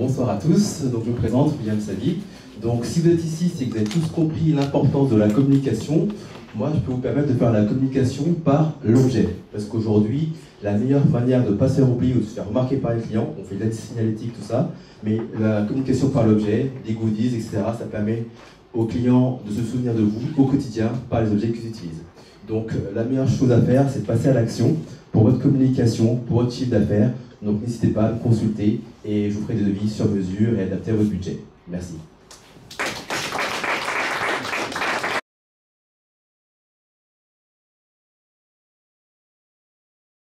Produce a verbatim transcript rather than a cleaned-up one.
Bonsoir à tous, donc je me présente William Savy. Donc si vous êtes ici, c'est que vous avez tous compris l'importance de la communication. Moi, je peux vous permettre de faire la communication par l'objet. Parce qu'aujourd'hui, la meilleure manière de ne pas se faire oublier ou de se faire remarquer par les clients, on fait de l'aide signalétique, tout ça, mais la communication par l'objet, les goodies, et cetera, ça permet aux clients de se souvenir de vous au quotidien par les objets qu'ils utilisent. Donc la meilleure chose à faire, c'est de passer à l'action pour votre communication, pour votre chiffre d'affaires. Donc n'hésitez pas à me consulter et je vous ferai des devis sur mesure et adapté à votre budget. Merci.